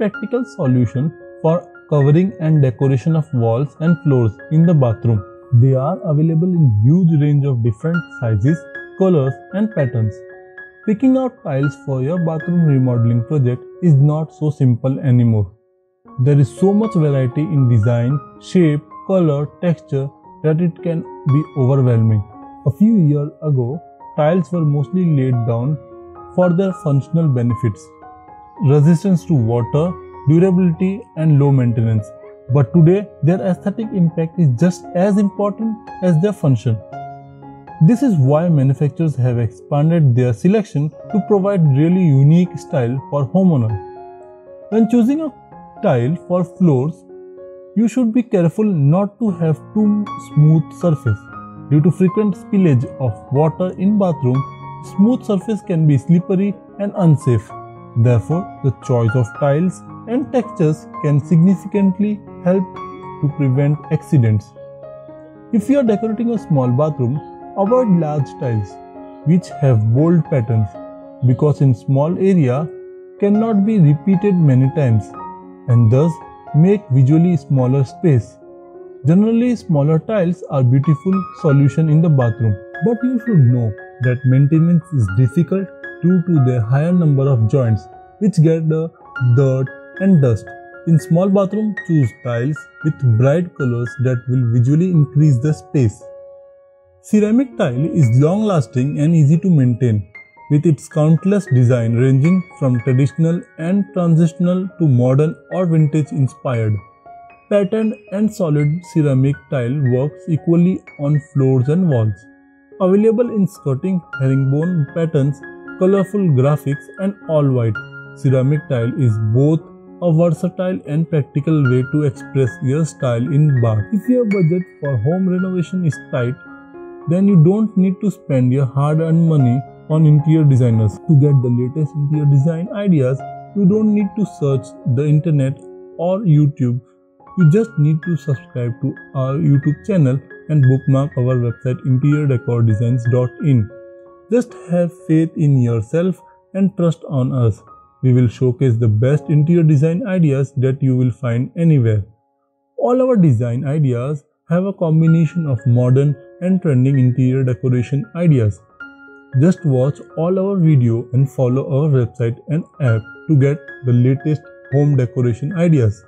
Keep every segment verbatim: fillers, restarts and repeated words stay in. Practical solution for covering and decoration of walls and floors in the bathroom. They are available in huge range of different sizes, colors and patterns. Picking out tiles for your bathroom remodeling project is not so simple anymore. There is so much variety in design, shape, color, texture that it can be overwhelming. A few years ago, tiles were mostly laid down for their functional benefits, resistance to water, durability and low maintenance. But today, their aesthetic impact is just as important as their function. This is why manufacturers have expanded their selection to provide really unique style for homeowners. When choosing a tile for floors, you should be careful not to have too smooth surface. Due to frequent spillage of water in bathroom, smooth surface can be slippery and unsafe. Therefore, the choice of tiles and textures can significantly help to prevent accidents. If you are decorating a small bathroom, avoid large tiles which have bold patterns, because in small area cannot be repeated many times and thus make visually smaller space. Generally, smaller tiles are beautiful solution in the bathroom, but you should know that maintenance is difficult due to the higher number of joints which gather dirt and dust. In small bathroom, choose tiles with bright colors that will visually increase the space. Ceramic tile is long-lasting and easy to maintain, with its countless design ranging from traditional and transitional to modern or vintage-inspired. Patterned and solid ceramic tile works equally on floors and walls. Available in skirting, herringbone patterns, colorful graphics and all-white, ceramic tile is both a versatile and practical way to express your style in bath. If your budget for home renovation is tight, then you don't need to spend your hard-earned money on interior designers. To get the latest interior design ideas, you don't need to search the internet or YouTube. You just need to subscribe to our YouTube channel and bookmark our website interior decor designs dot in. Just have faith in yourself and trust on us. We will showcase the best interior design ideas that you will find anywhere. All our design ideas have a combination of modern and trending interior decoration ideas. Just watch all our video and follow our website and app to get the latest home decoration ideas.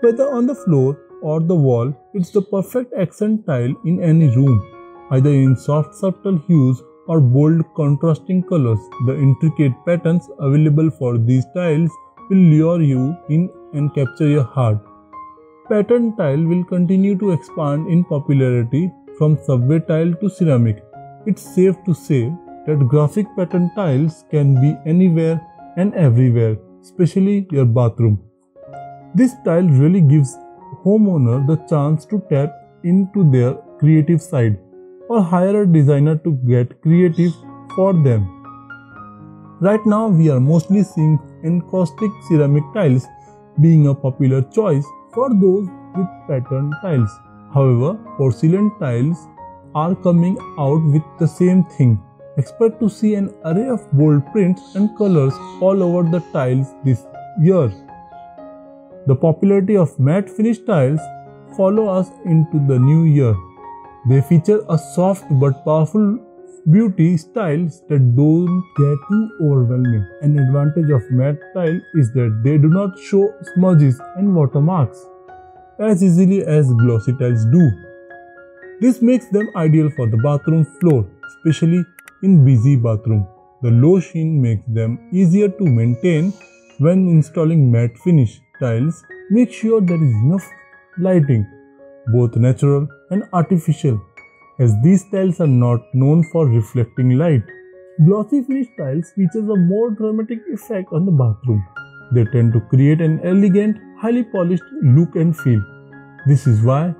Whether on the floor or the wall, it's the perfect accent tile in any room. Either in soft subtle hues or bold contrasting colors, the intricate patterns available for these tiles will lure you in and capture your heart. Pattern tile will continue to expand in popularity from subway tile to ceramic. It's safe to say that graphic pattern tiles can be anywhere and everywhere, especially your bathroom. This tile really gives homeowner the chance to tap into their creative side or hire a designer to get creative for them. Right now, we are mostly seeing encaustic ceramic tiles being a popular choice for those with patterned tiles. However, porcelain tiles are coming out with the same thing. Expect to see an array of bold prints and colors all over the tiles this year. The popularity of matte finish tiles follow us into the new year. They feature a soft but powerful beauty styles that don't get too overwhelming. An advantage of matte tile is that they do not show smudges and watermarks as easily as glossy tiles do. This makes them ideal for the bathroom floor, especially in busy bathroom. The low sheen makes them easier to maintain. When installing matte finish tiles, make sure there is enough lighting, both natural and artificial, as these tiles are not known for reflecting light. Glossy finish tiles features a more dramatic effect on the bathroom. They tend to create an elegant, highly polished look and feel. This is why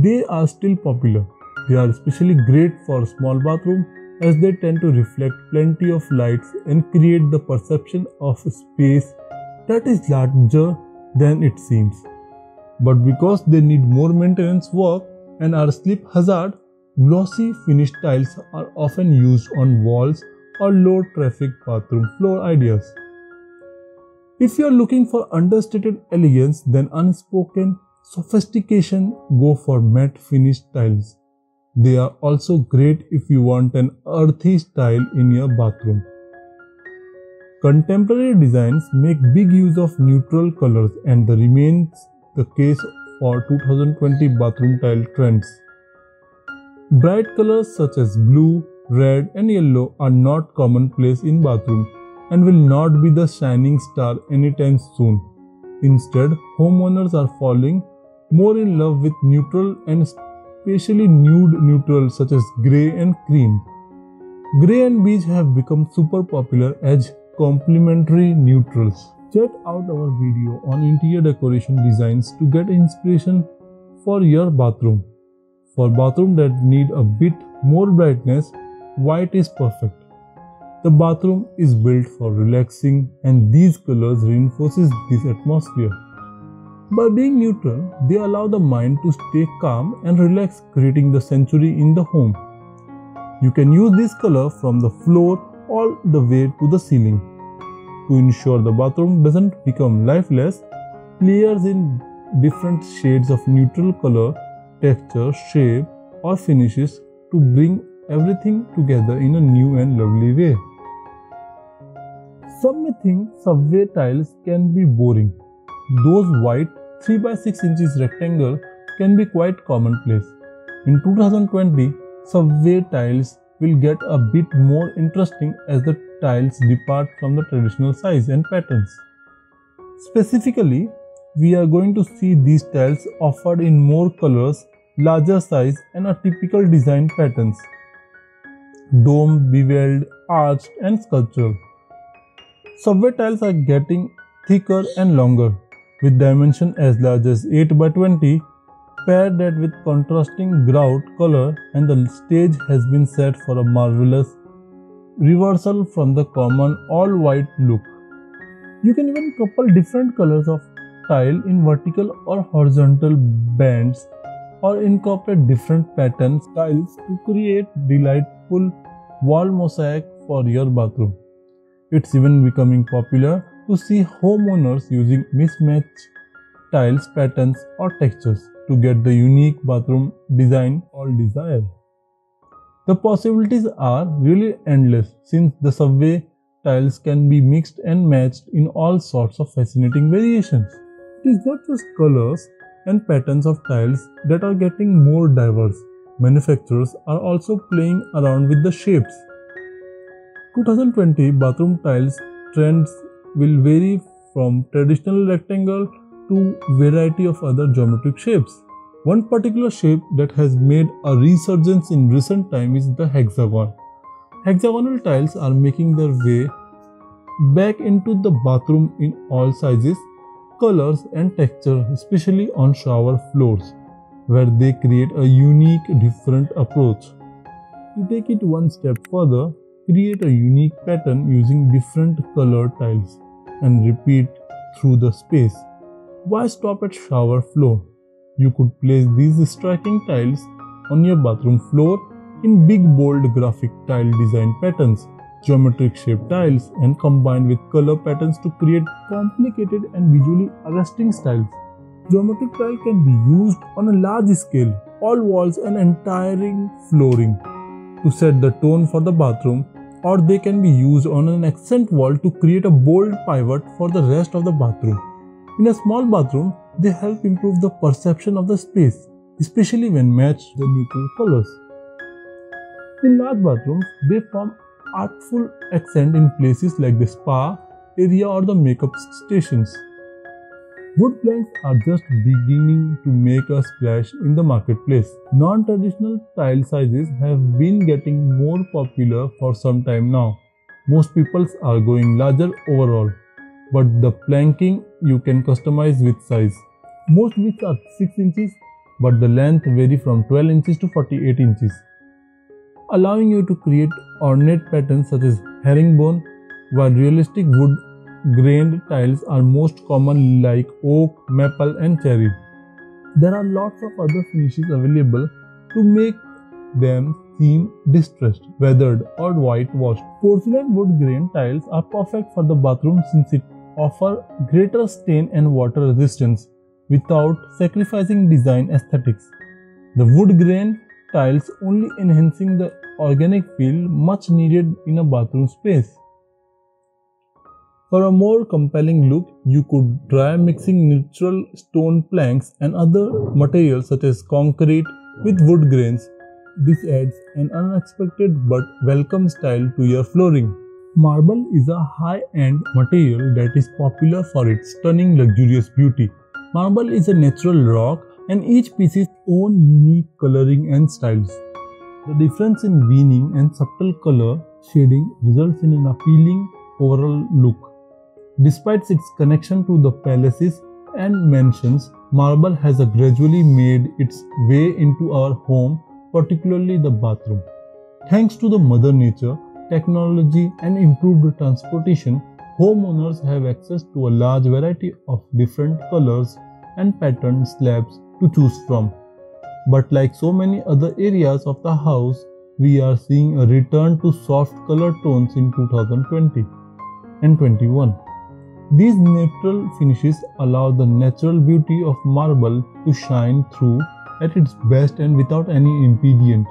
they are still popular. They are especially great for small bathroom as they tend to reflect plenty of lights and create the perception of space that is larger than it seems. But because they need more maintenance work and are slip hazard, glossy finish tiles are often used on walls or low traffic bathroom floor ideas. If you are looking for understated elegance, then unspoken sophistication, go for matte finished tiles. They are also great if you want an earthy style in your bathroom. Contemporary designs make big use of neutral colors, and that remains the case for two thousand twenty bathroom tile trends. Bright colors such as blue, red and yellow are not commonplace in bathroom and will not be the shining star anytime soon. Instead, homeowners are falling more in love with neutral and especially nude neutrals such as grey and cream. Grey and beige have become super popular as complementary neutrals. Check out our video on interior decoration designs to get inspiration for your bathroom. For bathroom that need a bit more brightness, white is perfect. The bathroom is built for relaxing and these colors reinforces this atmosphere. By being neutral, they allow the mind to stay calm and relax, creating the sanctuary in the home. You can use this color from the floor all the way to the ceiling. To ensure the bathroom doesn't become lifeless, layers in different shades of neutral color, texture, shape or finishes to bring everything together in a new and lovely way. Some may think subway tiles can be boring. Those white three by six inches rectangle can be quite commonplace. In two thousand twenty, subway tiles will get a bit more interesting as the tiles depart from the traditional size and patterns. Specifically, we are going to see these tiles offered in more colors, larger size and atypical design patterns. Dome, beveled, arched and sculptural. Subway tiles are getting thicker and longer, with dimension as large as eight by twenty, pair that with contrasting grout color, and the stage has been set for a marvelous reversal from the common all-white look. You can even couple different colors of tile in vertical or horizontal bands, or incorporate different pattern styles to create delightful wall mosaic for your bathroom. It's even becoming popular to see homeowners using mismatched tiles, patterns or textures to get the unique bathroom design all desire. The possibilities are really endless, since the subway tiles can be mixed and matched in all sorts of fascinating variations. It is not just colors and patterns of tiles that are getting more diverse. Manufacturers are also playing around with the shapes. twenty twenty bathroom tiles trends will vary from traditional rectangle to variety of other geometric shapes. One particular shape that has made a resurgence in recent time is the hexagon. Hexagonal tiles are making their way back into the bathroom in all sizes, colors and texture, especially on shower floors, where they create a unique, different approach. To take it one step further, create a unique pattern using different color tiles and repeat through the space. Why stop at shower floor? You could place these striking tiles on your bathroom floor in big bold graphic tile design patterns, geometric shaped tiles and combined with color patterns to create complicated and visually arresting styles. Geometric tile can be used on a large scale, all walls and entire flooring to set the tone for the bathroom, or they can be used on an accent wall to create a bold pivot for the rest of the bathroom. In a small bathroom, they help improve the perception of the space, especially when matched the neutral colors. In large bathrooms, they form artful accent in places like the spa area or the makeup stations. Wood planks are just beginning to make a splash in the marketplace. Non-traditional tile sizes have been getting more popular for some time now. Most people are going larger overall, but the planking you can customize with size. Most widths are six inches, but the length vary from twelve inches to forty-eight inches, allowing you to create ornate patterns such as herringbone, while realistic wood-grained tiles are most common like oak, maple and cherry. There are lots of other finishes available to make them seem distressed, weathered or whitewashed. Porcelain wood-grain tiles are perfect for the bathroom since it offer greater stain and water resistance without sacrificing design aesthetics. The wood grain tiles only enhancing the organic feel much needed in a bathroom space. For a more compelling look, you could try mixing natural stone planks and other materials such as concrete with wood grains. This adds an unexpected but welcome style to your flooring. Marble is a high-end material that is popular for its stunning, luxurious beauty. Marble is a natural rock and each piece has its own unique coloring and styles. The difference in veining and subtle color shading results in an appealing overall look. Despite its connection to the palaces and mansions, marble has gradually made its way into our home, particularly the bathroom. Thanks to the Mother Nature, technology and improved transportation, homeowners have access to a large variety of different colors and patterned slabs to choose from. But like so many other areas of the house, we are seeing a return to soft color tones in two thousand twenty and twenty-one. These neutral finishes allow the natural beauty of marble to shine through at its best and without any impediment.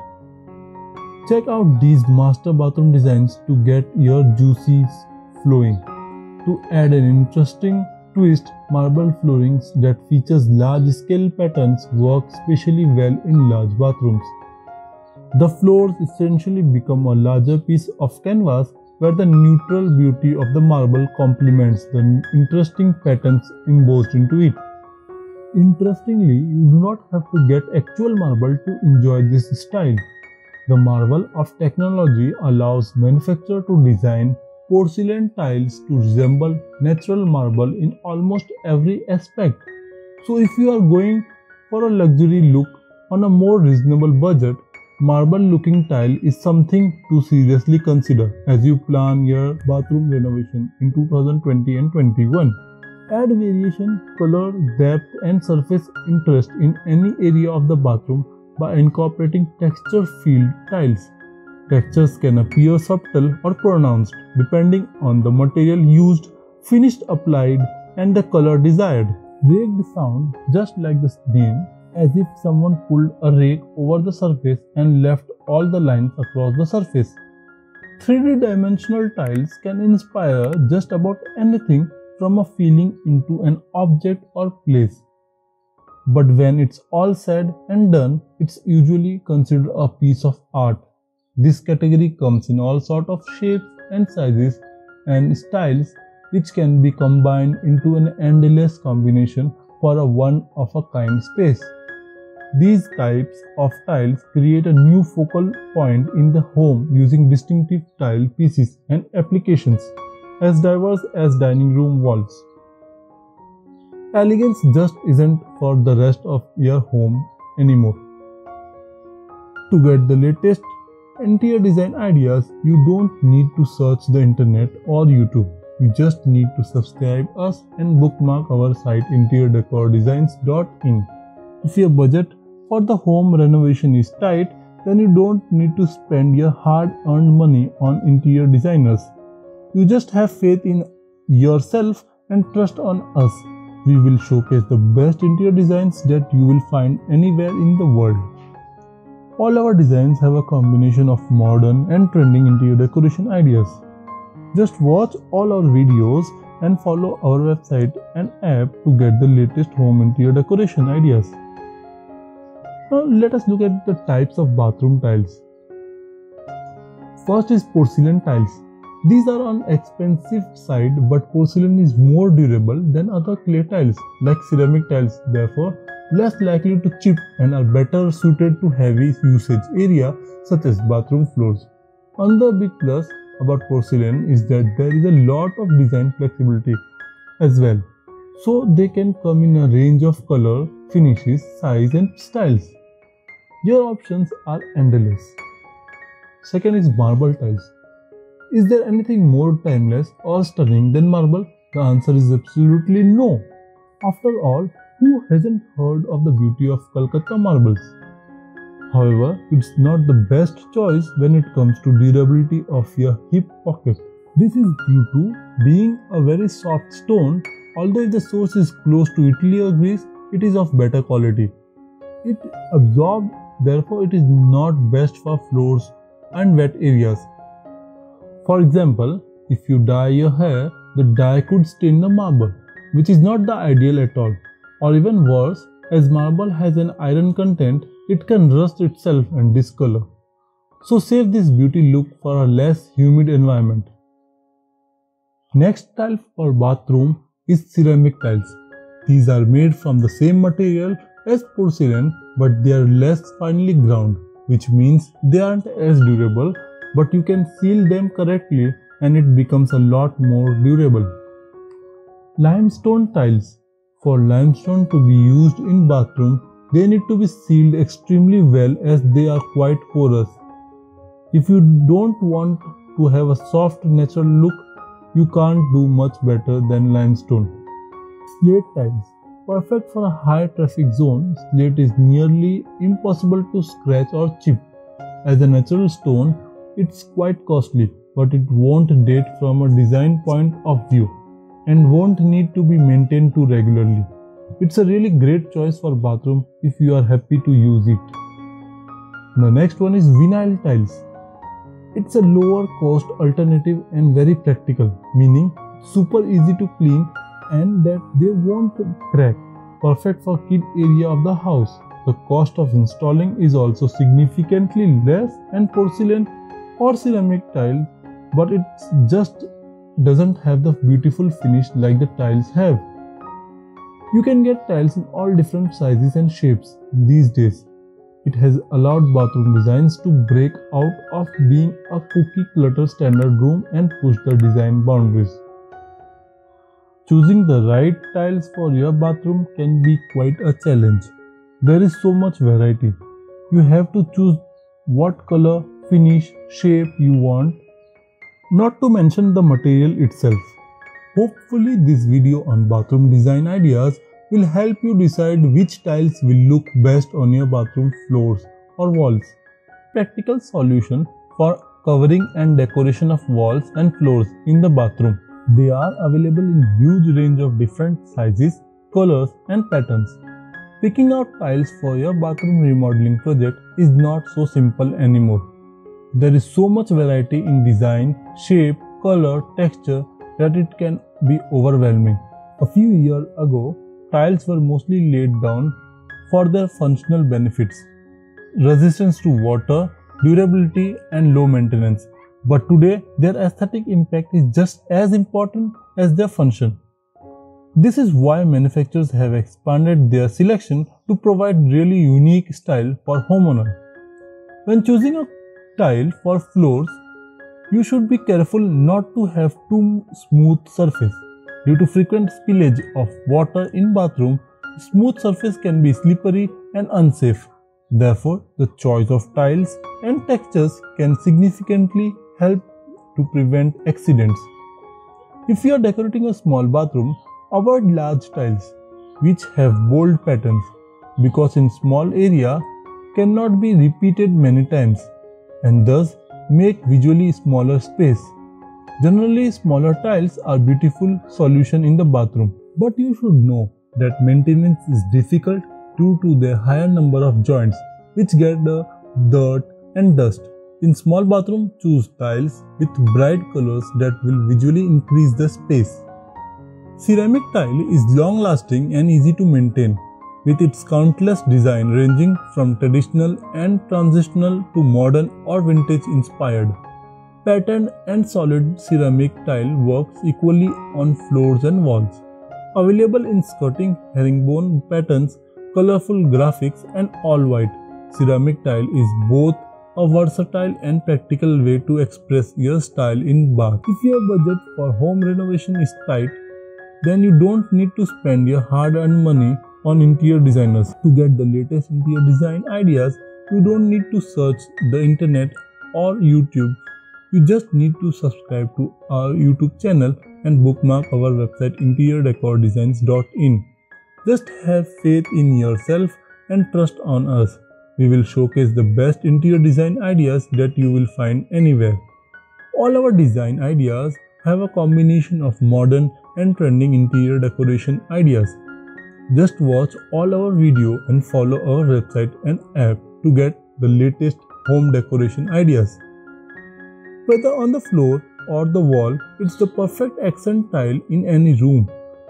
Check out these master bathroom designs to get your juices flowing. To add an interesting twist, marble floorings that features large-scale patterns work especially well in large bathrooms. The floors essentially become a larger piece of canvas where the neutral beauty of the marble complements the interesting patterns embossed into it. Interestingly, you do not have to get actual marble to enjoy this style. The marvel of technology allows manufacturers to design porcelain tiles to resemble natural marble in almost every aspect. So if you are going for a luxury look on a more reasonable budget, marble looking tile is something to seriously consider as you plan your bathroom renovation in two thousand twenty and twenty-one. Add variation, color, depth and surface interest in any area of the bathroom by incorporating texture field tiles. Textures can appear subtle or pronounced depending on the material used, finish applied and the color desired. Raked sound, just like the name, as if someone pulled a rake over the surface and left all the lines across the surface. three D-dimensional tiles can inspire just about anything from a feeling into an object or place. But when it's all said and done, it's usually considered a piece of art. This category comes in all sorts of shapes and sizes and styles, which can be combined into an endless combination for a one-of-a-kind space. These types of tiles create a new focal point in the home using distinctive tile pieces and applications as diverse as dining room walls. Elegance just isn't for the rest of your home anymore. To get the latest interior design ideas, you don't need to search the internet or YouTube. You just need to subscribe us and bookmark our site interior decor designs dot in. If your budget for the home renovation is tight, then you don't need to spend your hard-earned money on interior designers. You just have faith in yourself and trust on us. We will showcase the best interior designs that you will find anywhere in the world. All our designs have a combination of modern and trending interior decoration ideas. Just watch all our videos and follow our website and app to get the latest home interior decoration ideas. Now let us look at the types of bathroom tiles. First is porcelain tiles. These are on expensive side, but porcelain is more durable than other clay tiles like ceramic tiles, therefore less likely to chip and are better suited to heavy usage area such as bathroom floors. Another big plus about porcelain is that there is a lot of design flexibility as well, so they can come in a range of color, finishes, size and styles. Your options are endless. Second is marble tiles. Is there anything more timeless or stunning than marble? The answer is absolutely no. After all, who hasn't heard of the beauty of Calcutta marbles? However, it's not the best choice when it comes to durability of your hip pocket. This is due to being a very soft stone, although if the source is close to Italy or Greece, it is of better quality. It absorbs, therefore it is not best for floors and wet areas. For example, if you dye your hair, the dye could stain the marble, which is not the ideal at all. Or even worse, as marble has an iron content, it can rust itself and discolor. So save this beauty look for a less humid environment. Next tile for bathroom is ceramic tiles. These are made from the same material as porcelain, but they are less finely ground, which means they aren't as durable, but you can seal them correctly and it becomes a lot more durable. Limestone tiles. For limestone to be used in bathroom, they need to be sealed extremely well as they are quite porous. If you don't want to have a soft natural look, you can't do much better than limestone. Slate tiles. Perfect for a high traffic zone, slate is nearly impossible to scratch or chip. As a natural stone, it's quite costly, but it won't date from a design point of view and won't need to be maintained too regularly. It's a really great choice for bathroom if you are happy to use it. The next one is vinyl tiles. It's a lower cost alternative and very practical, meaning super easy to clean and that they won't crack. Perfect for kid area of the house. The cost of installing is also significantly less than porcelain or ceramic tile, but it just doesn't have the beautiful finish like the tiles have. You can get tiles in all different sizes and shapes these days. It has allowed bathroom designs to break out of being a cookie clutter standard room and push the design boundaries. Choosing the right tiles for your bathroom can be quite a challenge. There is so much variety. You have to choose what color, finish, shape you want, not to mention the material itself. Hopefully this video on bathroom design ideas will help you decide which tiles will look best on your bathroom floors or walls. Practical solution for covering and decoration of walls and floors in the bathroom. They are available in huge range of different sizes, colors and patterns. Picking out tiles for your bathroom remodeling project is not so simple anymore. There is so much variety in design, shape, color, texture that it can be overwhelming. A few years ago, tiles were mostly laid down for their functional benefits, resistance to water, durability and low maintenance. But today, their aesthetic impact is just as important as their function. This is why manufacturers have expanded their selection to provide really unique style for homeowners. When choosing a tile for floors, you should be careful not to have too smooth surface. Due to frequent spillage of water in bathroom, smooth surface can be slippery and unsafe. Therefore, the choice of tiles and textures can significantly help to prevent accidents. If you are decorating a small bathroom, avoid large tiles which have bold patterns, because in small area cannot be repeated many times and thus make visually smaller space. Generally, smaller tiles are beautiful solution in the bathroom, but you should know that maintenance is difficult due to the higher number of joints which gather dirt and dust. In small bathroom, choose tiles with bright colors that will visually increase the space. Ceramic tile is long-lasting and easy to maintain, with its countless design ranging from traditional and transitional to modern or vintage-inspired. Patterned and solid ceramic tile works equally on floors and walls. Available in skirting, herringbone patterns, colorful graphics and all-white, ceramic tile is both a versatile and practical way to express your style in bath. If your budget for home renovation is tight, then you don't need to spend your hard-earned money on interior designers. To get the latest interior design ideas, you don't need to search the internet or YouTube. You just need to subscribe to our YouTube channel and bookmark our website interior decor designs dot in. Just have faith in yourself and trust on us. We will showcase the best interior design ideas that you will find anywhere. All our design ideas have a combination of modern and trending interior decoration ideas. Just watch all our video and follow our website and app to get the latest home decoration ideas. Whether on the floor or the wall, it's the perfect accent tile in any room.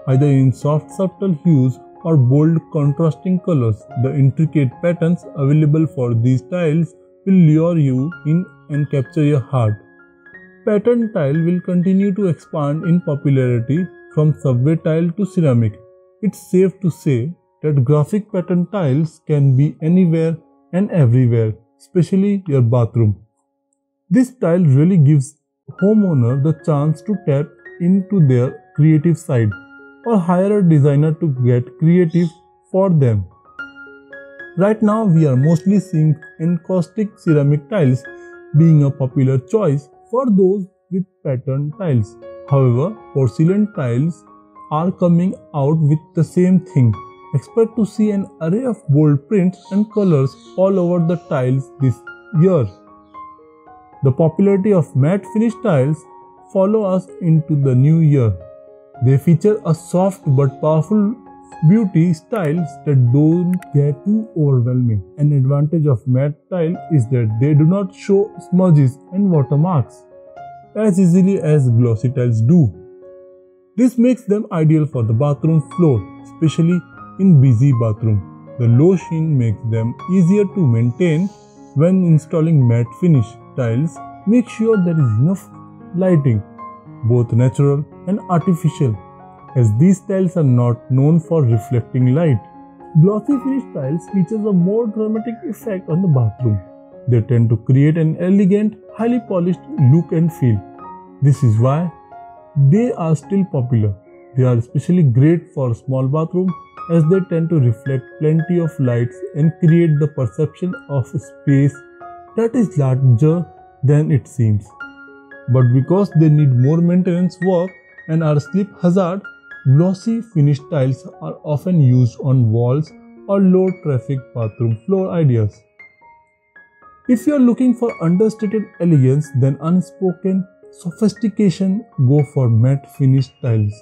Either in soft subtle hues or bold contrasting colors, the intricate patterns available for these tiles will lure you in and capture your heart. Pattern tile will continue to expand in popularity from subway tile to ceramic. It's safe to say that graphic pattern tiles can be anywhere and everywhere, especially your bathroom. This tile really gives homeowner the chance to tap into their creative side or hire a designer to get creative for them. Right now we are mostly seeing encaustic ceramic tiles being a popular choice for those with pattern tiles. However, porcelain tiles are coming out with the same thing. Expect to see an array of bold prints and colors all over the tiles this year. The popularity of matte finish tiles follow us into the new year. They feature a soft but powerful beauty styles that don't get too overwhelming. An advantage of matte tile is that they do not show smudges and watermarks as easily as glossy tiles do. This makes them ideal for the bathroom floor, especially in busy bathroom. The low sheen makes them easier to maintain when installing matte finish tiles. Make sure there is enough lighting, both natural and artificial, as these tiles are not known for reflecting light. Glossy finish tiles features a more dramatic effect on the bathroom. They tend to create an elegant, highly polished look and feel. This is why they are still popular. They are especially great for small bathroom as they tend to reflect plenty of lights and create the perception of space that is larger than it seems. But because they need more maintenance work and are slip hazard, glossy finish tiles are often used on walls or low traffic bathroom floor ideas. If you are looking for understated elegance, then unspoken sophistication, go for matte finish tiles.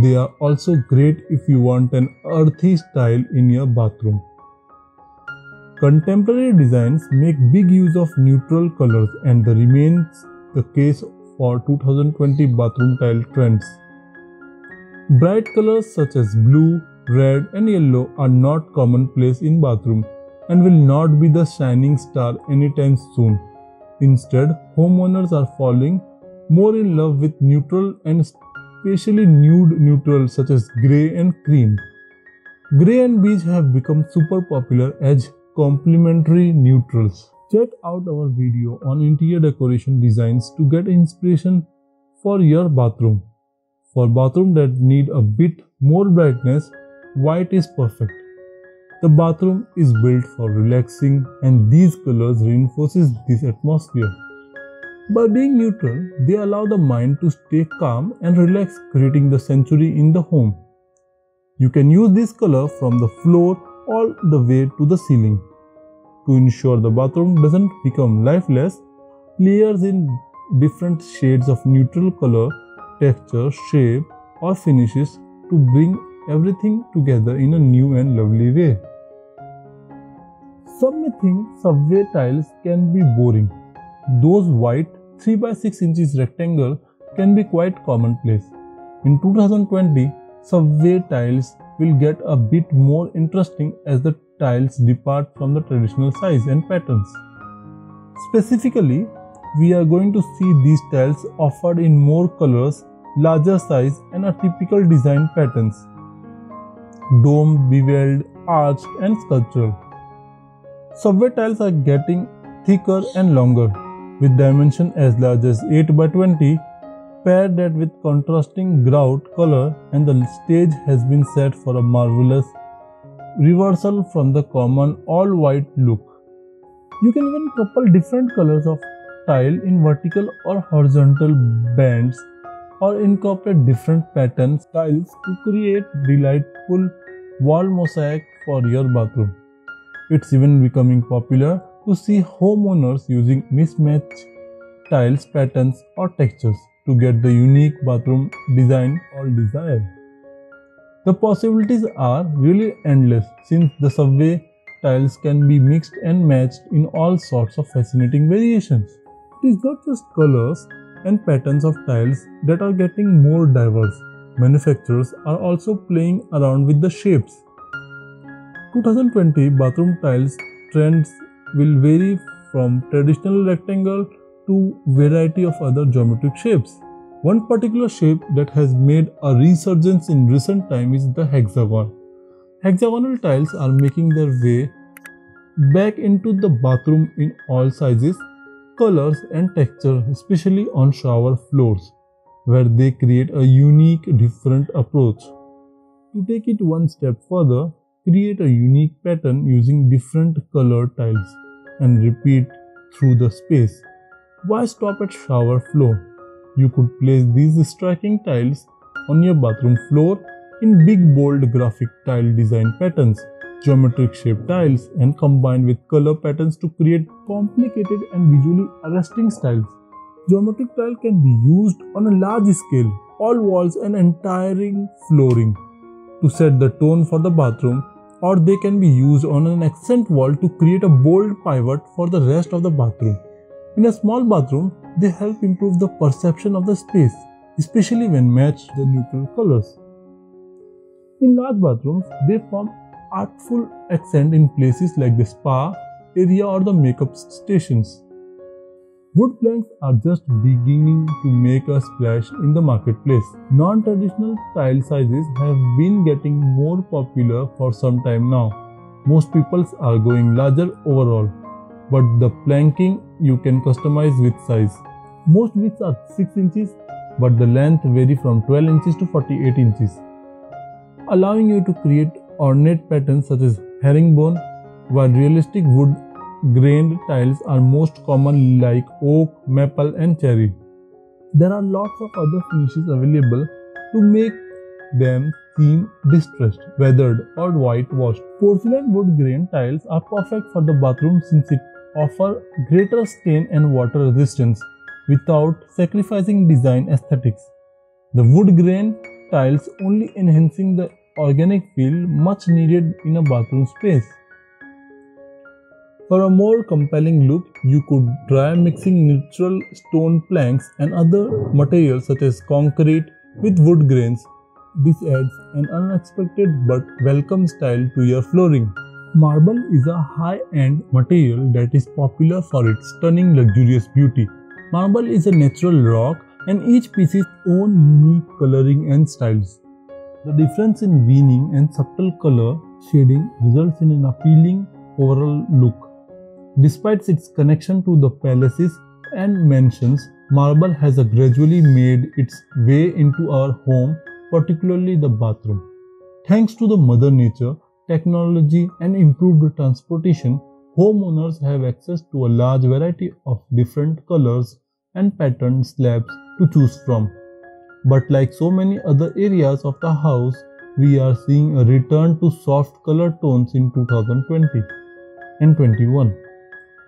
They are also great if you want an earthy style in your bathroom. Contemporary designs make big use of neutral colors, and the remains the case for two thousand twenty bathroom tile trends. Bright colors such as blue, red and yellow are not commonplace in bathroom and will not be the shining star anytime soon. Instead, homeowners are falling more in love with neutral and especially nude neutrals such as grey and cream. Grey and beige have become super popular as complementary neutrals. Check out our video on interior decoration designs to get inspiration for your bathroom. For bathroom that need a bit more brightness, white is perfect. The bathroom is built for relaxing and these colors reinforces this atmosphere. By being neutral, they allow the mind to stay calm and relax, creating the sanctuary in the home. You can use this color from the floor all the way to the ceiling. To ensure the bathroom doesn't become lifeless, layers in different shades of neutral color, texture, shape or finishes to bring everything together in a new and lovely way. Some may think subway tiles can be boring. Those white three by six inches rectangle can be quite commonplace. In two thousand twenty, subway tiles will get a bit more interesting as the tiles depart from the traditional size and patterns. Specifically, we are going to see these tiles offered in more colors, larger size and atypical design patterns. Dome, beveled, arched and sculptural. Subway tiles are getting thicker and longer, with dimension as large as eight by twenty. Pair that with contrasting grout color and the stage has been set for a marvelous reversal from the common all-white look. You can even couple different colors of tile in vertical or horizontal bands or incorporate different pattern styles to create delightful wall mosaic for your bathroom. It's even becoming popular to see homeowners using mismatched tiles, patterns or textures to get the unique bathroom design all desired. The possibilities are really endless since the subway tiles can be mixed and matched in all sorts of fascinating variations. It is not just colors and patterns of tiles that are getting more diverse. Manufacturers are also playing around with the shapes. twenty twenty bathroom tiles trends will vary from traditional rectangle to variety of other geometric shapes. One particular shape that has made a resurgence in recent time is the hexagon. Hexagonal tiles are making their way back into the bathroom in all sizes, colors and texture, especially on shower floors, where they create a unique, different approach. To take it one step further, create a unique pattern using different color tiles and repeat through the space. Why stop at shower floor? You could place these striking tiles on your bathroom floor in big, bold graphic tile design patterns, geometric shaped tiles, and combine with color patterns to create complicated and visually arresting styles. Geometric tile can be used on a large scale, all walls and entire flooring, to set the tone for the bathroom, or they can be used on an accent wall to create a bold pivot for the rest of the bathroom. In a small bathroom, they help improve the perception of the space, especially when matched with neutral colors. In large bathrooms, they form artful accent in places like the spa area or the makeup stations. Wood planks are just beginning to make a splash in the marketplace. Non-traditional tile sizes have been getting more popular for some time now. Most people are going larger overall, but the planking you can customize with size. Most widths are six inches, but the length vary from twelve inches to forty-eight inches, allowing you to create ornate patterns such as herringbone, while realistic wood grained tiles are most common like oak, maple and cherry. There are lots of other finishes available to make them seem distressed, weathered or whitewashed. Porcelain wood grain tiles are perfect for the bathroom since it offers greater stain and water resistance without sacrificing design aesthetics. The wood grain tiles only enhancing the organic feel much needed in a bathroom space. For a more compelling look, you could try mixing natural stone planks and other materials such as concrete with wood grains. This adds an unexpected but welcome style to your flooring. Marble is a high-end material that is popular for its stunning, luxurious beauty. Marble is a natural rock and each piece is own unique coloring and styles. The difference in veining and subtle color shading results in an appealing overall look. Despite its connection to the palaces and mansions, marble has gradually made its way into our home, particularly the bathroom. Thanks to the Mother Nature, technology and improved transportation, homeowners have access to a large variety of different colors and patterned slabs to choose from. But like so many other areas of the house, we are seeing a return to soft color tones in two thousand twenty and twenty-one.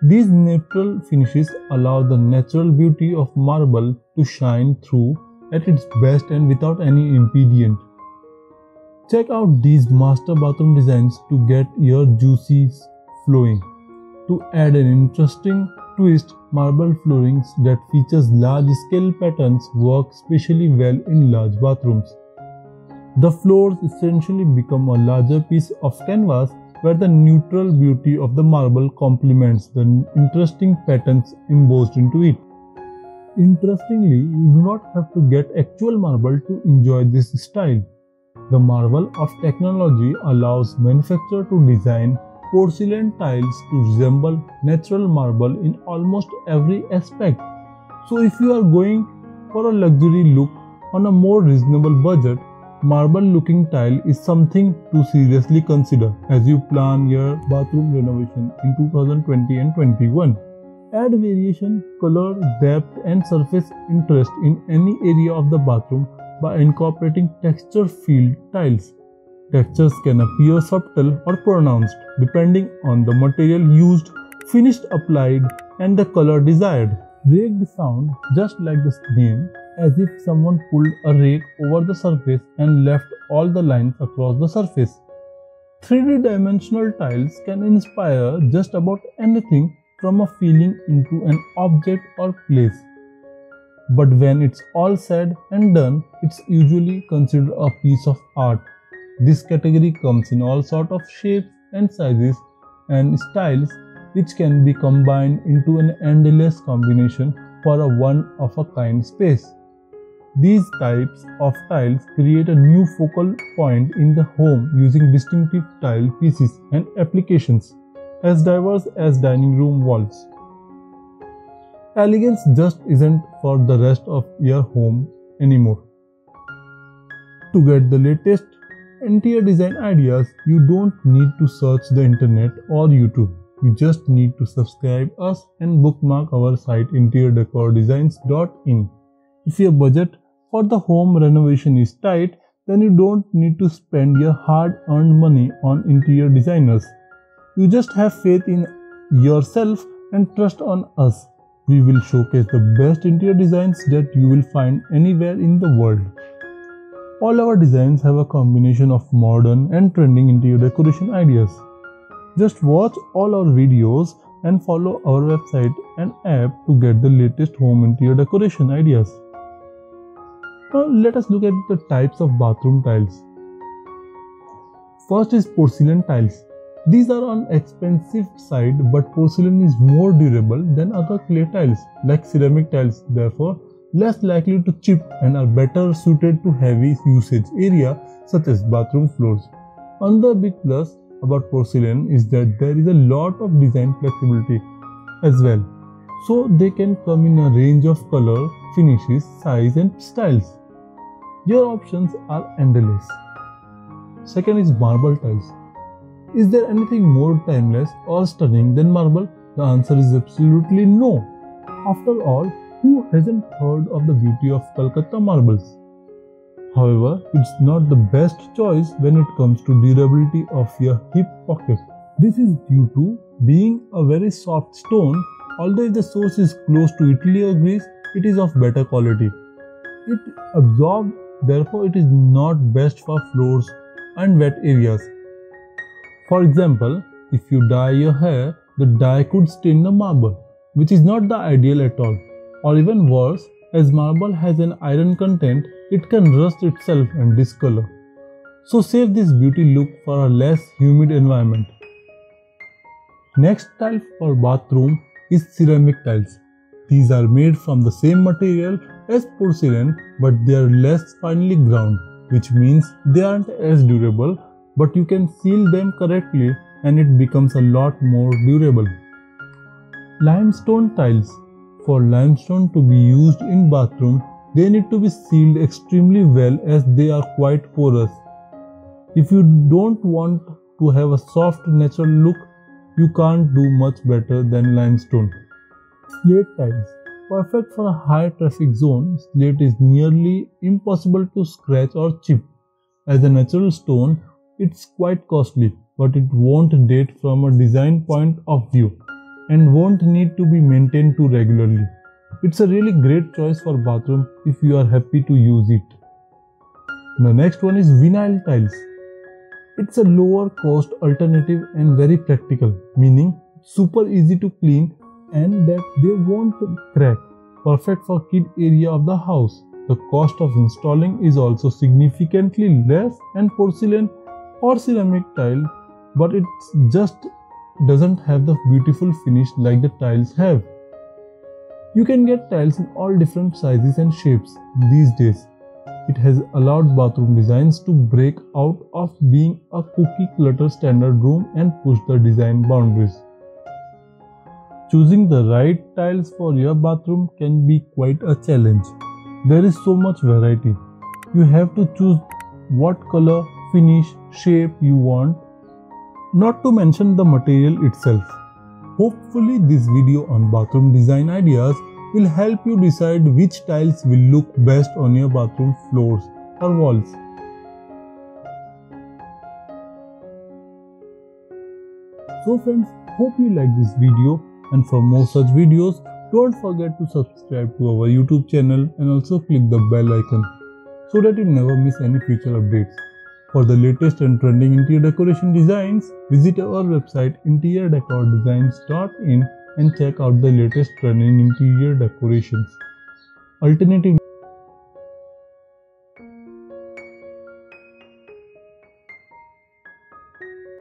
These neutral finishes allow the natural beauty of marble to shine through at its best and without any impediment. Check out these master bathroom designs to get your juices flowing. To add an interesting twist, marble floorings that features large-scale patterns work especially well in large bathrooms. The floors essentially become a larger piece of canvas where the neutral beauty of the marble complements the interesting patterns embossed into it. Interestingly, you do not have to get actual marble to enjoy this style. The marvel of technology allows manufacturers to design porcelain tiles to resemble natural marble in almost every aspect. So if you are going for a luxury look on a more reasonable budget, marble looking tile is something to seriously consider as you plan your bathroom renovation in two thousand twenty and twenty-one. Add variation, color, depth and surface interest in any area of the bathroom by incorporating texture filled tiles. Textures can appear subtle or pronounced depending on the material used, finish applied and the color desired. raked sound just like the name, as if someone pulled a rake over the surface and left all the lines across the surface. three D dimensional tiles can inspire just about anything from a feeling into an object or place. But when it's all said and done, it's usually considered a piece of art. This category comes in all sorts of shapes and sizes and styles, which can be combined into an endless combination for a one-of-a-kind space. These types of tiles create a new focal point in the home using distinctive tile pieces and applications as diverse as dining room walls. Elegance just isn't for the rest of your home anymore. To get the latest interior design ideas, you don't need to search the internet or YouTube. You just need to subscribe us and bookmark our site interior decor designs dot in. If your budget for the home renovation is tight, then you don't need to spend your hard-earned money on interior designers. You just have faith in yourself and trust on us. We will showcase the best interior designs that you will find anywhere in the world. All our designs have a combination of modern and trending interior decoration ideas. Just watch all our videos and follow our website and app to get the latest home interior decoration ideas. Now let us look at the types of bathroom tiles. First is porcelain tiles. These are on expensive side, but porcelain is more durable than other clay tiles like ceramic tiles, therefore less likely to chip and are better suited to heavy usage area such as bathroom floors. Another big plus about porcelain is that there is a lot of design flexibility as well, so they can come in a range of color, finishes, size and styles. Your options are endless. Second is marble tiles. Is there anything more timeless or stunning than marble? The answer is absolutely no. After all, who hasn't heard of the beauty of Calcutta marbles? However, it's not the best choice when it comes to durability of your hip pocket. This is due to being a very soft stone. Although if the source is close to Italy or Greece, it is of better quality. It absorbs, therefore it is not best for floors and wet areas. For example, if you dye your hair, the dye could stain the marble, which is not the ideal at all. Or even worse, as marble has an iron content, it can rust itself and discolor. So save this beauty look for a less humid environment. Next tile for bathroom is ceramic tiles. These are made from the same material as porcelain, but they are less finely ground, which means they aren't as durable, but you can seal them correctly and it becomes a lot more durable. Limestone tiles. For limestone to be used in bathroom, they need to be sealed extremely well as they are quite porous. If you don't want to have a soft natural look, you can't do much better than limestone. Slate tiles. Perfect for a high traffic zone, slate is nearly impossible to scratch or chip. As a natural stone, it's quite costly, but it won't date from a design point of view and won't need to be maintained too regularly. It's a really great choice for bathroom if you are happy to use it. The next one is vinyl tiles. It's a lower cost alternative and very practical, meaning super easy to clean and that they won't crack. Perfect for kid area of the house. The cost of installing is also significantly less than porcelain or ceramic tile, but it just doesn't have the beautiful finish like the tiles have. You can get tiles in all different sizes and shapes these days. It has allowed bathroom designs to break out of being a cookie clutter standard room and push the design boundaries. Choosing the right tiles for your bathroom can be quite a challenge. There is so much variety. You have to choose what color, finish, shape you want, not to mention the material itself. Hopefully this video on bathroom design ideas will help you decide which tiles will look best on your bathroom floors or walls. So friends, hope you like this video, and for more such videos Don't forget to subscribe to our YouTube channel and also click the bell icon so that you never miss any future updates. For the latest and trending interior decoration designs, visit our website interior decor designs dot in and check out the latest trending interior decorations. Alternative